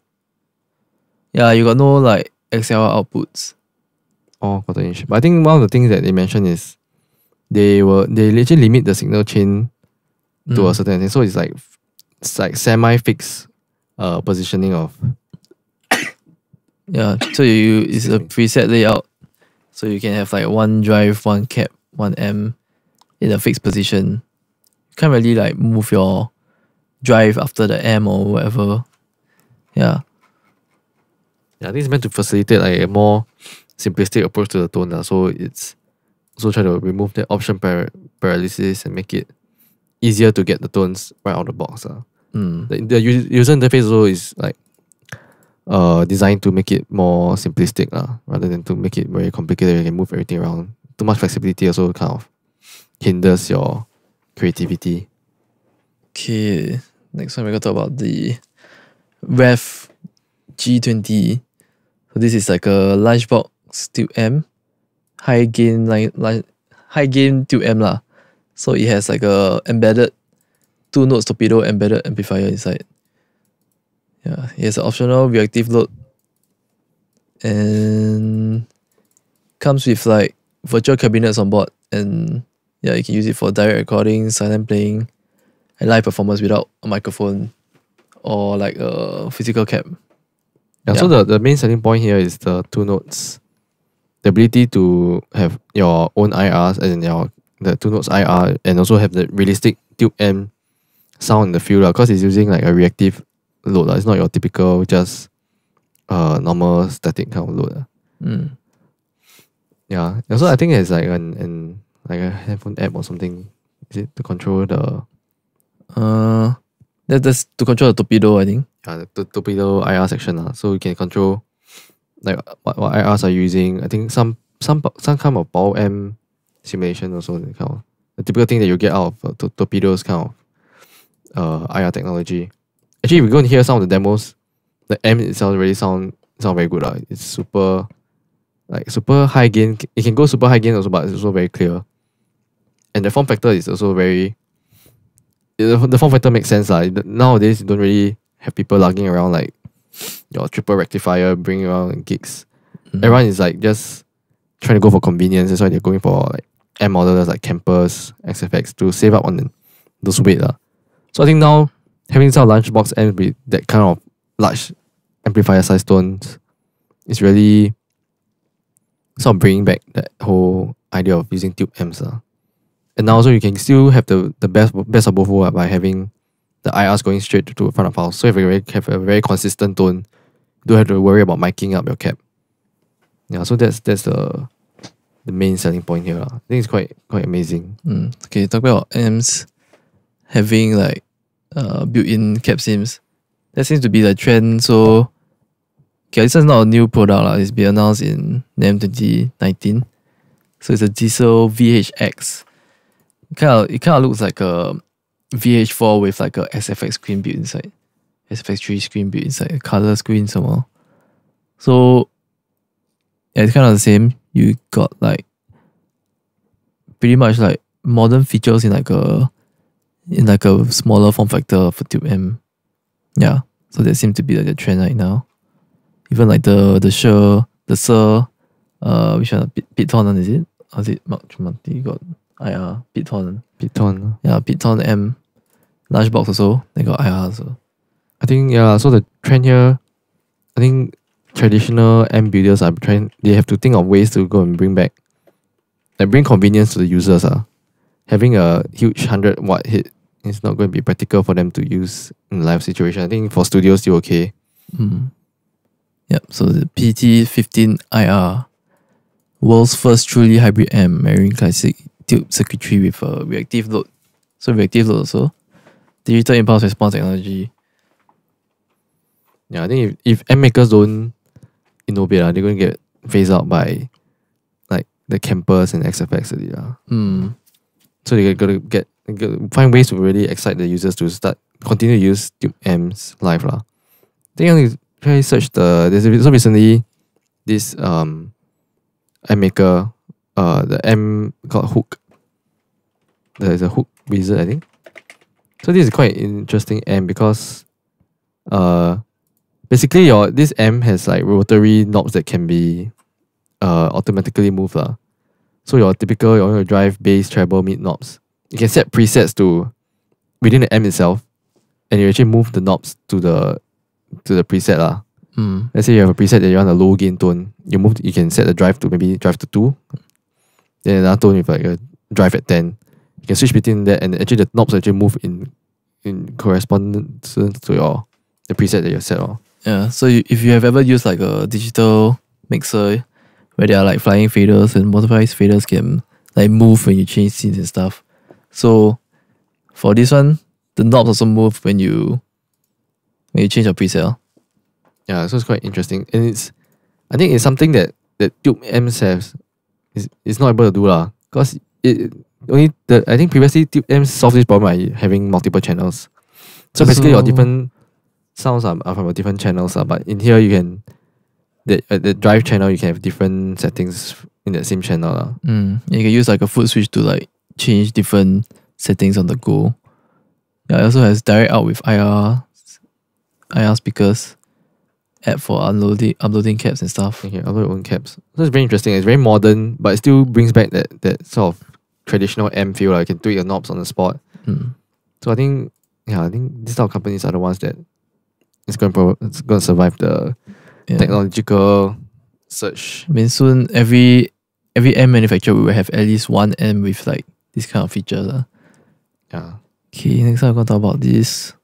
Yeah, you got no like X L R outputs. Oh, quarter inch. But I think one of the things that they mentioned is they were they literally limit the signal chain to mm. a certain thing. So it's like it's like semi-fixed uh positioning of yeah. So you it's a preset layout. So you can have like one drive, one cap, one amp in a fixed position. You can't really like move your drive after the amp or whatever. Yeah. I think it's meant to facilitate like a more simplistic approach to the tone. Uh, so it's also trying to remove the option par paralysis and make it easier to get the tones right out of the box. Uh. Mm. The, the user interface also is like uh, designed to make it more simplistic uh, rather than to make it very complicated. You can move everything around. Too much flexibility also kind of hinders your creativity. Okay, next one we're going to talk about the Revv G twenty. So this is like a lunchbox tube amp, high gain line, line, high gain tube amp lah. So it has like a embedded two notes torpedo embedded amplifier inside. Yeah, it has an optional reactive load and comes with like virtual cabinets on board, and yeah, you can use it for direct recording, silent playing, and live performance without a microphone or like a physical cap. Yeah, yeah. So the, the main selling point here is the two notes, the ability to have your own I Rs and your the two notes I R, and also have the realistic tube amp sound in the field because it's using like a reactive load. It's not your typical just uh normal static kind of load. Mm. Yeah. And so I think it's like an, an like a headphone app or something. Is it to control the uh that, that's to control the torpedo, I think. Yeah, the torpedo I R section. Uh, so you can control like what, what I Rs are using. I think some some some kind of power amp simulation also. Kind of, the typical thing that you get out of uh, to torpedoes kind of uh, I R technology. Actually, if you go and hear some of the demos, the amp itself really sound sound very good. Uh. It's super like super high gain. It can go super high gain also, but it's also very clear. And the form factor is also very... The form factor makes sense. Uh. Nowadays, you don't really have people lugging around like your triple rectifier, bringing around gigs. Mm. Everyone is like just trying to go for convenience. That's why they're going for like M models like Kempers, X F X to save up on the, those weight. Uh. So I think now having some lunchbox and with that kind of large amplifier size tones is really sort of bringing back that whole idea of using tube amps. Uh. And now also you can still have the, the best, best of both worlds by having the I Rs going straight to the front of house. So if you have a very consistent tone, you don't have to worry about miking up your cab. Yeah, so that's that's the the main selling point here. I think it's quite quite amazing. Mm. Okay, talk about amps having like uh, built-in cab sims. That seems to be the trend. So okay, this is not a new product. La. It's been announced in NAMM twenty nineteen. So it's a Diesel V H X. It kind of it kind of looks like a V H four with like a S F X screen built inside, S F X three screen built inside, a color screen somehow. So yeah, it's kind of the same. You got like pretty much like modern features in like a in like a smaller form factor for tube amp. Yeah, so that seems to be like the trend right now. Even like the the Shure, the Sir, uh, which one? Piton is it? Or is it March Monty got? I R, Piton. Piton. Yeah, Piton M. Lunchbox also. They got I R also. I think, yeah, so the trend here, I think traditional amp builders are trying, they have to think of ways to go and bring back, like bring convenience to the users. Uh. Having a huge one hundred watt hit is not going to be practical for them to use in a live situation. I think for studios, still okay. Mm. Yep, so the P T fifteen I R, world's first truly hybrid amp, marrying classic tube circuitry with a reactive load. So reactive load also. Digital impulse response technology. Yeah, I think if, if amp makers don't innovate, uh, they're going to get phased out by like the Kempers and X F X already. Uh. Mm. So they're going to get, find ways to really excite the users to start, continue to use tube amps live. Uh. I think I try to search the, there's a, so recently, this um, amp maker, Uh, the M called Hook. There's a Hook Wizard, I think. So this is quite interesting amp because, uh, basically your this amp has like rotary knobs that can be, uh, automatically moved lah. So your typical your drive, bass, treble, mid knobs. You can set presets to within the amp itself, and you actually move the knobs to the to the preset lah. Mm. Let's say you have a preset that you want a low gain tone. You move. You can set the drive to maybe drive to two. Then another tone with like a drive at ten. You can switch between that and actually the knobs actually move in in correspondence to your the preset that you set on. Yeah, so you, if you have ever used like a digital mixer where there are like flying faders and motorized faders can like move when you change scenes and stuff. So for this one, the knobs also move when you when you change your preset. Yeah, so it's quite interesting. And it's I think it's something that, that tube amps have It's, it's not able to do lah, because it only the I think previously tube amps solved this problem by having multiple channels. So, so basically your different sounds are, are from different channels lah, but in here you can the uh, the drive channel you can have different settings in that same channel lah. Mm. You can use like a foot switch to like change different settings on the go. Yeah, it also has direct out with I R I R speakers. App for unloading, uploading caps and stuff. Okay, upload your own caps. So it's very interesting. It's very modern, but it still brings back that that sort of traditional amp feel. Like you can tweak your knobs on the spot. Mm. So I think, yeah, I think these type of companies are the ones that it's going to it's going to survive the yeah. technological search. I mean, soon every every amp manufacturer will have at least one amp with like this kind of features. Uh. Yeah. Okay, next time I'm gonna talk about this.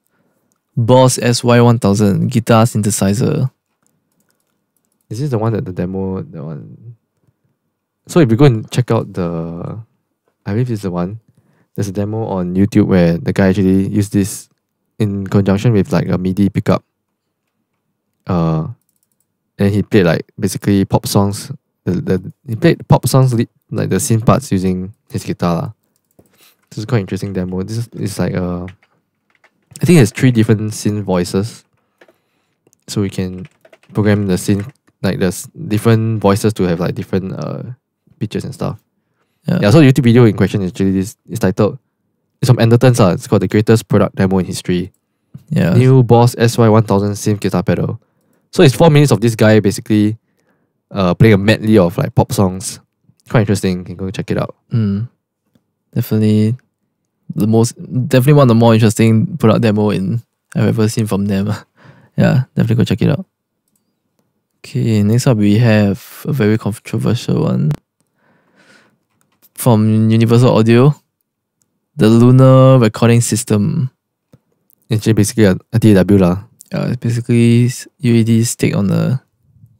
Boss S Y one thousand guitar synthesizer. Is this the one that the demo the one? So if you go and check out the, I believe it's the one. There's a demo on YouTube where the guy actually used this in conjunction with like a MIDI pickup. Uh, and he played like basically pop songs. The, the he played pop songs like the synth parts using his guitar. This is quite an interesting demo. This is like a. I think there's three different synth voices, so we can program the synth like there's different voices to have like different uh pitches and stuff. Yeah. yeah so the YouTube video in question is actually this. It's titled. It's from Anderton's. Uh, it's called the greatest product demo in history. Yeah. New Boss S Y one thousand synth guitar pedal. So it's four minutes of this guy basically, uh, playing a medley of like pop songs quite interesting. You can go check it out. Mm. Definitely the most, definitely one of the more interesting product demo in I've ever seen from them. Yeah, definitely go check it out. Okay, next up we have a very controversial one from Universal Audio, the Lunar Recording System. It's basically a, a T A W lah. Yeah, it's basically U A D's take on a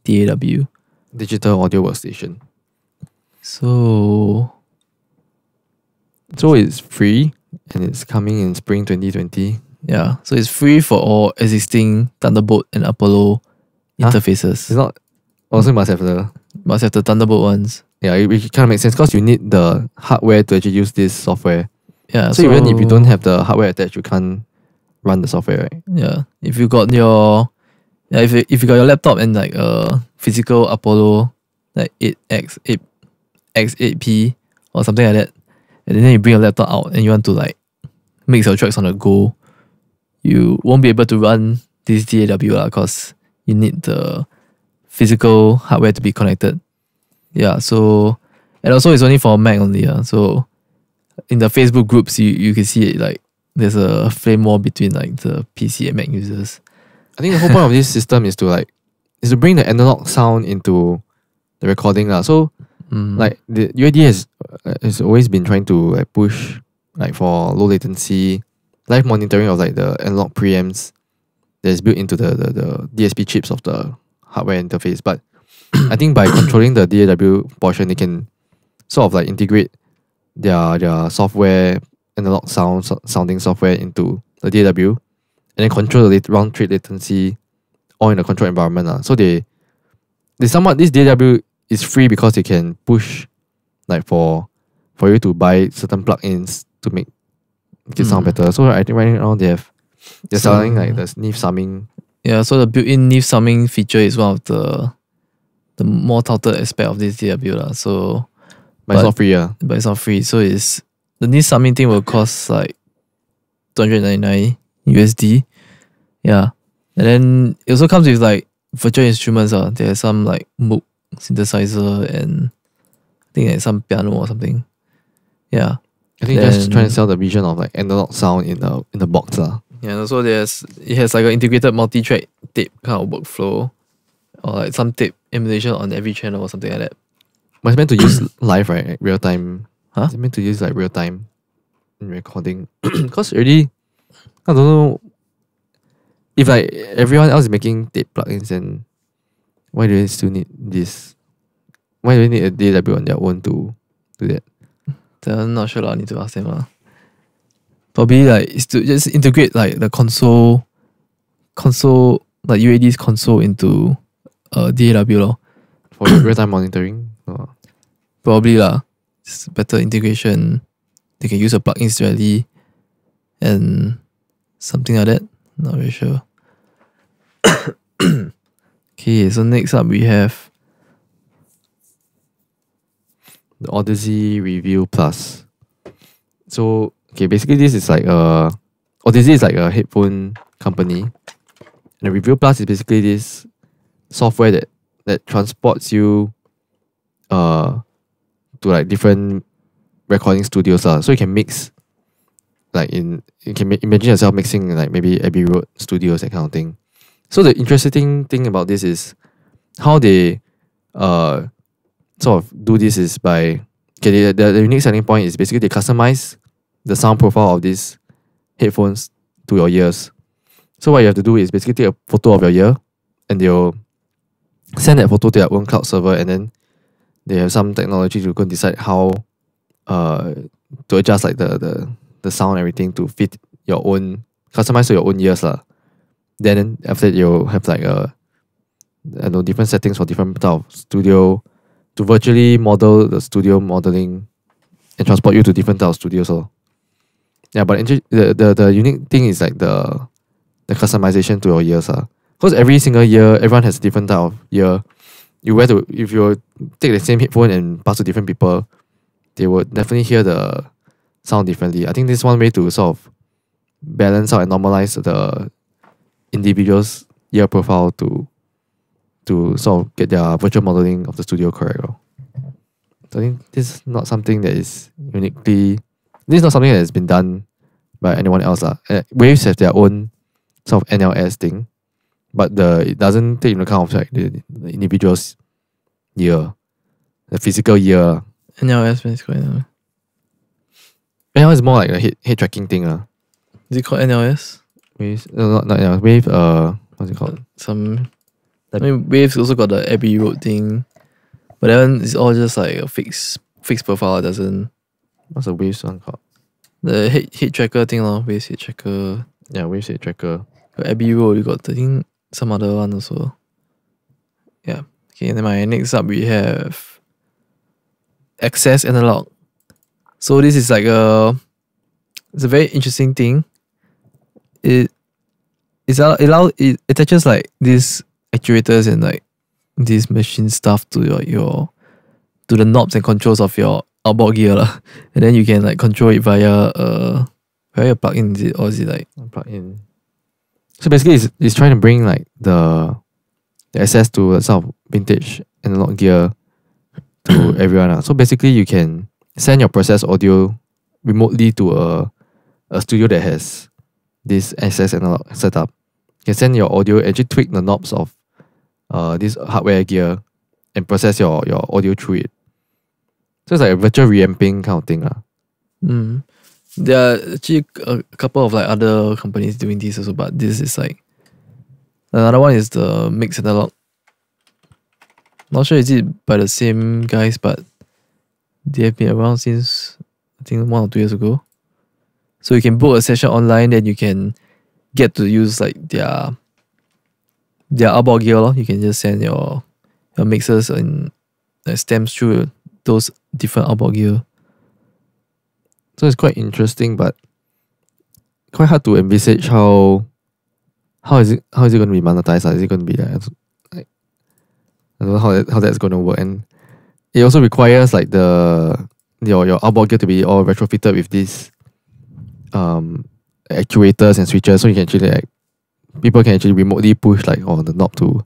D A W, digital audio workstation. So, so it's free and it's coming in spring twenty twenty. Yeah, so it's free for all existing Thunderbolt and Apollo huh? interfaces. It's not. Also, must have the must have the Thunderbolt ones. Yeah, it, it kind of makes sense because you need the hardware to actually use this software. Yeah, so, so even if you don't have the hardware attached, you can't run the software, right? Yeah, if you got your, yeah, if you, if you got your laptop and like a physical Apollo, like eight X eight X eight P or something like that, and then you bring your laptop out and you want to like mix your tracks on the go, you won't be able to run this D A W because you need the physical hardware to be connected. Yeah, so, and also it's only for Mac only. Uh, so in the Facebook groups, you, you can see it, like there's a flame war between like the P C and Mac users. I think the whole point of this system is to like, is to bring the analog sound into the recording. Uh. So mm. like the U A D has, has always been trying to like, push like for low latency, live monitoring of like the analog preamps that is built into the, the, the D S P chips of the hardware interface. But I think by controlling the D A W portion, they can sort of like integrate their, their software, analog sound so sounding software into the D A W and then control the round trip latency all in a controlled environment. Uh. So they, they somewhat, this D A W is free because they can push like for, for you to buy certain plugins to make it sound mm. better. So I think right now they have, they're so, selling like the Neve summing. Yeah, so the built-in Neve summing feature is one of the the more touted aspect of this D A W lah. So but, but it's not free, yeah. But it's not free. So it's the Neve summing thing will cost like two hundred ninety-nine U S D. Yeah, and then it also comes with like virtual instruments. Uh. There's some like Moog synthesizer and I think like some piano or something. Yeah. I think then, just trying to sell the vision of like analog sound in the in the box lah. Yeah, and also there's it has like an integrated multi-track tape kind of workflow, or like some tape emulation on every channel or something like that. But it's meant to use live, right? Like real time. Huh? It's meant to use like real time in recording. Because already, I don't know if like everyone else is making tape plugins, then why do they still need this? Why do they need a D A W on their own to do that? I'm not sure. I need to ask them. Uh. Probably like is to just integrate like the console, console like U A D's console into uh D A W lor. For real time monitoring. Oh. Probably lah. It's better integration. They can use a plugin strategy and something like that. Not really sure. Okay, so next up we have the Odyssey Review Plus. So okay, basically this is like a Odyssey is like a headphone company, and the Review Plus is basically this software that that transports you uh to like different recording studios lah. So you can mix like in you can imagine yourself mixing in like maybe Abbey Road Studios, that kind of thing. So the interesting thing about this is how they uh sort of do this is by okay, the, the, the unique selling point is basically they customize the sound profile of these headphones to your ears. So what you have to do is basically take a photo of your ear and they'll send that photo to their own cloud server, and then they have some technology to go and decide how uh, to adjust like the, the, the sound and everything to fit your own, customize to your own ears lah. Then after that you'll have like a, I don't know, different settings for different type of studio to virtually model the studio modeling and transport you to different types of studios. So yeah, but the, the, the unique thing is like the the customization to your ears. Uh. Because every single year, everyone has a different type of ear. You wear to, if you take the same headphone and pass to different people, they will definitely hear the sound differently. I think this is one way to sort of balance out and normalize the individual's ear profile to to sort of get their virtual modeling of the studio correct. I think this is not something that is uniquely, this is not something that has been done by anyone else. Uh, Waves have their own sort of N L S thing, but the it doesn't take into account of like the, the individual's year, the physical year. N L S is called N L S. N L S is more like a head, head tracking thing. Uh. Is it called N L S? Waves? No, not, not N L S. Wave, uh, what's it called? Some... I mean, Waves also got the Abbey Road thing, but then it's all just like a fixed, fixed profile. It doesn't... What's the Waves one called? The hit, hit tracker thing lor, Waves hit tracker. Yeah, Waves hit tracker. Got Abbey Road, you got I think some other one also. Yeah. Okay, and then my next up we have Access Analog. So this is like a, it's a very interesting thing. It it's allow it attaches like these actuators and like these machine stuff to your, your to the knobs and controls of your outboard gear lah. And then you can like control it via uh via plug-in, is it, or is it like plug-in? So basically it's, it's trying to bring like the the access to sort of vintage analog gear to everyone lah. So basically you can send your processed audio remotely to a a studio that has this access analog setup. You can send your audio, actually tweak the knobs of uh this hardware gear and process your, your audio through it. So it's like a virtual reamping kind of thing. Uh. Mm. There are actually a couple of like other companies doing this also, but this is like... Another one is the Mix Analog. Not sure is it by the same guys, but they have been around since I think one or two years ago. So you can book a session online, then you can get to use like their their outboard gear. You can just send your, your mixers and like, stems through those different outboard gear. So it's quite interesting, but quite hard to envisage how how is it how is it going to be monetized? Is it going to be like, like I don't know how that, how that's going to work, and it also requires like the your your outboard gear to be all retrofitted with these um actuators and switches, so you can actually like people can actually remotely push like on the knob to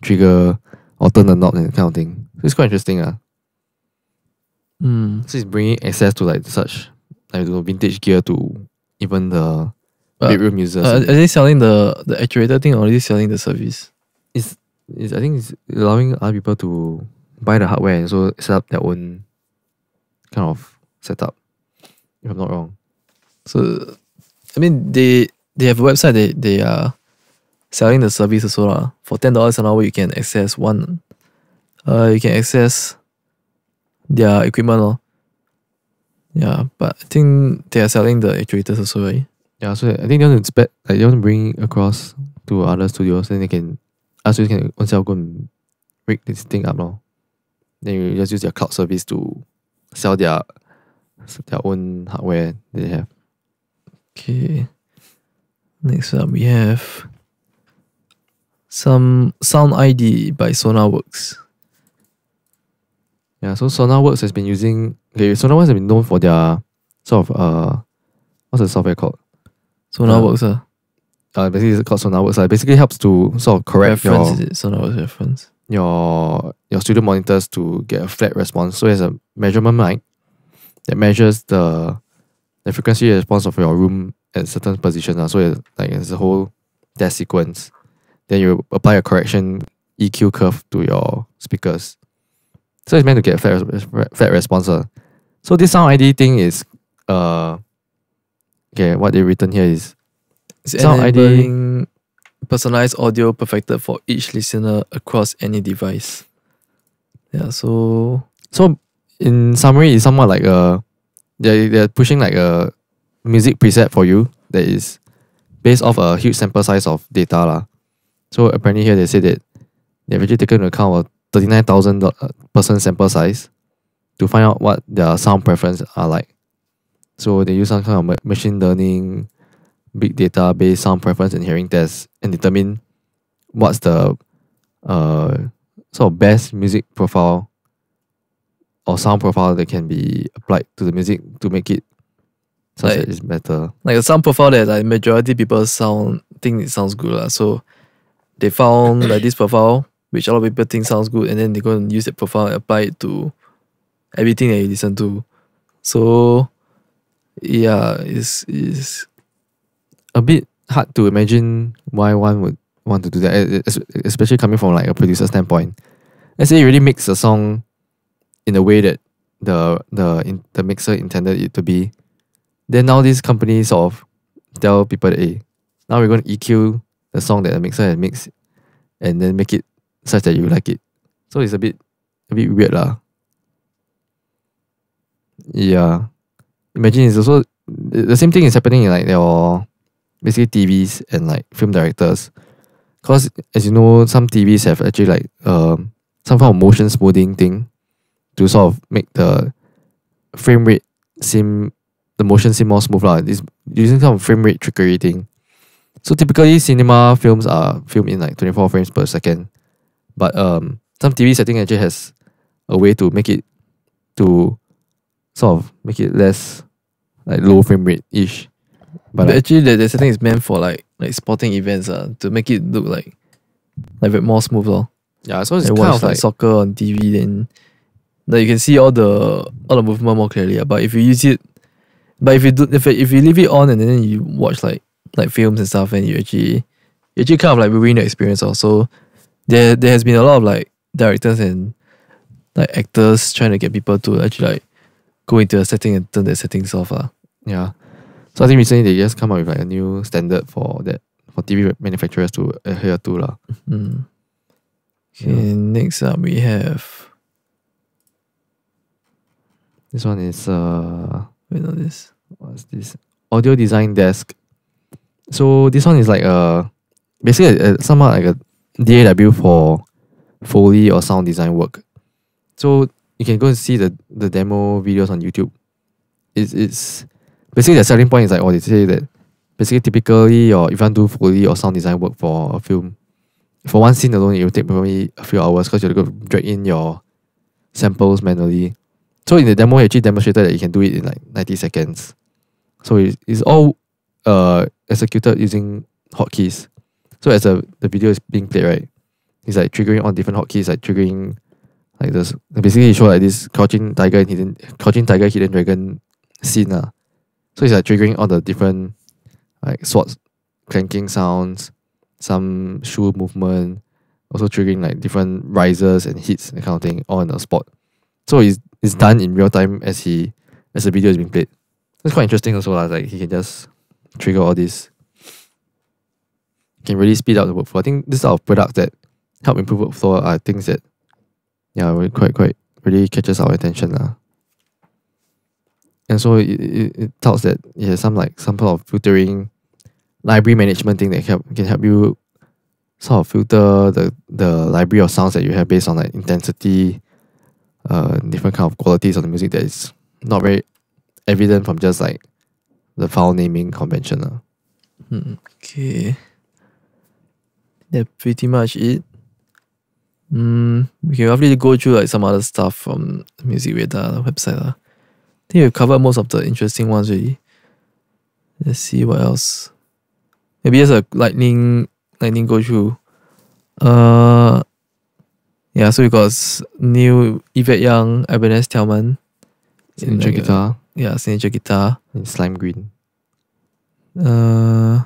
trigger or turn the knob and that kind of thing. So it's quite interesting, ah. Uh. Mm. So it's bringing access to like such like the vintage gear to even the uh, bedroom users. Uh, are they selling the the actuator thing, or are they selling the service? It's, it's I think it's allowing other people to buy the hardware and so set up their own kind of setup, if I'm not wrong. So I mean they they have a website, they they are selling the service as well. For ten dollars an hour you can access one uh you can access their equipment, lor. Yeah, but I think they are selling the actuators also, right? Yeah, so I think they want to spe like they want to bring across to other studios, then they can other studios can themselves go and rig this thing up, lor. Then you just use their cloud service to sell their their own hardware they have. Okay. Next up we have some Sound I D by Sonarworks. Yeah, so Sonarworks has been using... Okay, Sonarworks has been known for their sort of... Uh, what's the software called? Sonarworks, uh, uh, basically it's called Sonarworks. Uh, it basically helps to sort of correct reference, your... Is it? Sonarworks reference. Your, your studio monitors to get a flat response. So there's a measurement mic that measures the, the frequency response of your room at certain positions. Uh, so it's, like, it's a whole test sequence. Then you apply a correction E Q curve to your speakers. So it's meant to get a flat, flat response. So this Sound I D thing is, uh, okay, what they've written here is, it's Sound I D personalized audio perfected for each listener across any device. Yeah, so so in summary, it's somewhat like a they they're pushing like a music preset for you that is based off a huge sample size of data lah. So apparently here they say that they've actually taken into account a thirty-nine thousand person sample size to find out what their sound preferences are like. So they use some kind of machine learning, big data based sound preference and hearing tests and determine what's the uh, sort of best music profile or sound profile that can be applied to the music to make it such like, that it's better. Like a sound profile that like majority people sound think it sounds good. La. So they found like this profile, which a lot of people think sounds good, and then they're going to use that profile and apply it to everything that you listen to. So yeah, it's, it's a bit hard to imagine why one would want to do that, especially coming from like a producer standpoint. Let's say you really mix a song in the way that the the in, the mixer intended it to be, then now these companies sort of tell people that, hey, now we're going to E Q the song that the mixer has mixed and then make it such that you like it. So it's a bit a bit weird lah. Yeah, imagine it's also the same thing is happening in like your basically T Vs and like film directors, because as you know, some T Vs have actually like um some kind of motion smoothing thing to sort of make the frame rate seem, the motion seem more smooth lah. It's using some frame rate trickery thing. So typically cinema films are filmed in like twenty-four frames per second, but um some T V setting actually has a way to make it to sort of make it less like low frame rate ish. But, but like, actually the, the setting is meant for like like sporting events uh, to make it look like like a bit more smooth lor. Yeah, so it's like kind watch, of like, like soccer on T V, then like you can see all the all the movement more clearly. Uh, but if you use it, but if you do if if you leave it on and then you watch like like films and stuff, and you actually you actually kind of like ruin the experience also. There there has been a lot of like directors and like actors trying to get people to actually like go into a setting and turn their settings off. Uh. Yeah. So I think recently they just come up with like a new standard for that, for T V manufacturers to adhere to lah. Mm. Okay, yeah. Next up we have this one is uh wait on this. What's this? Audio Design Desk. So this one is like a basically a, a, somehow like a D A W for Foley or sound design work. So you can go and see the, the demo videos on YouTube. It's it's basically the selling point is like, oh, they say that basically typically, or if you want to do Foley or sound design work for a film, for one scene alone, it will take probably a few hours because you're going to drag in your samples manually. So in the demo, he actually demonstrated that you can do it in like ninety seconds. So it's, it's all uh, executed using hotkeys. So as a, the video is being played, right, it's like triggering on different hotkeys, like triggering like this. Basically, he showed like this Crouching Tiger and Hidden, Crouching Tiger, Hidden Dragon scene. Uh. So it's like triggering all the different like swords clanking sounds, some shoe movement, also triggering like different rises and hits and kind of thing all on the spot. So it's, it's done in real time as he as the video is being played. It's quite interesting also lah. Like he can just trigger all this. Can really speed up the workflow. I think this type of products that help improve workflow are things that yeah quite quite really catches our attention lah. And so it, it, it tells that it has some like some sort of filtering, library management thing that help, can help you sort of filter the, the library of sounds that you have based on like intensity, uh, different kind of qualities of the music that is not very evident from just like the file naming convention. Uh. Hmm, okay, that's pretty much it. Mm, we can roughly go through like some other stuff from Music Radar the website. Uh. I think we've covered most of the interesting ones really. Let's see what else. Maybe just a lightning lightning go through. Uh yeah, so we got new Yvette Young, Ibanez Tielman. Signature like guitar. A, yeah, signature guitar. In slime green. Uh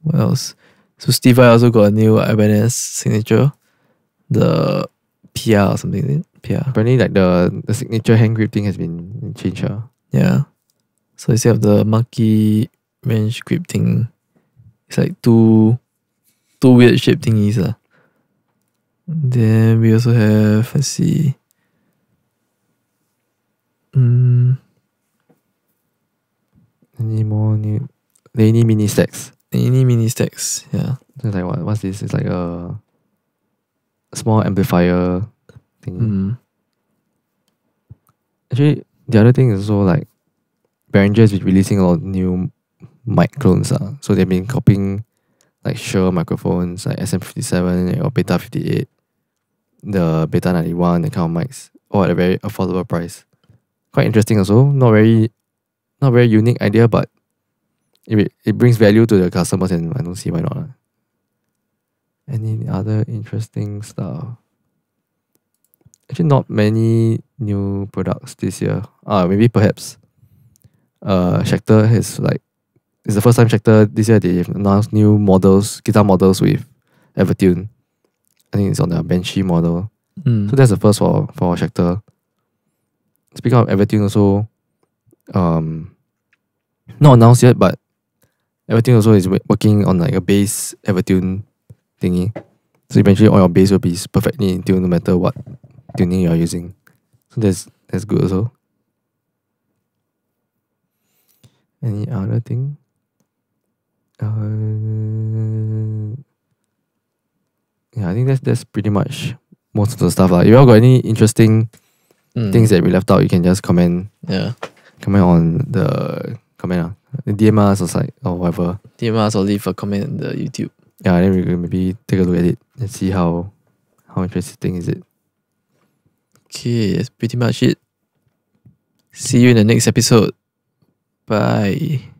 what else? So Steve I also got a new Ibanez signature. The P R or something, P R. Apparently like the, the signature hand grip thing has been changed. Huh? Yeah. So instead of the monkey wrench grip thing, it's like two two weird shaped thingies. Uh. Then we also have, let's see. Mm. Any more new? Laney Mini Stacks. Laney Mini Stacks, yeah. So it's like what, what's this? It's like a small amplifier thing. Mm. Actually, the other thing is also like Behringer is releasing a lot of new mic clones. Uh. So they've been copying like Shure microphones, like S M fifty-seven or Beta fifty-eight, the Beta ninety-one, the kind of mics, all at a very affordable price. Quite interesting also. Not very, not very unique idea, but it, it brings value to the customers and I don't see why not. Uh. Any other interesting stuff? actually not many new products this year. Ah, maybe perhaps uh, Schecter has like, it's the first time Schecter this year they've announced new models, guitar models with Evertune. I think it's on the Banshee model. Mm. So that's the first for, for Schecter. Speaking of Evertune also, um, not announced yet, but Evertune also is working on like a bass Evertune thingy. So eventually all your bass will be perfectly in tune no matter what tuning you're using. So that's, that's good also. Any other thing? Uh, yeah, I think that's, that's pretty much most of the stuff. Like, if you all got any interesting mm. things that we left out, you can just comment. Yeah. Comment on the comment. Uh, D M us or, like, or whatever. D M us or leave a comment on the YouTube. Yeah, then we can maybe take a look at it and see how how interesting is it. Okay, that's pretty much it. See you in the next episode. Bye.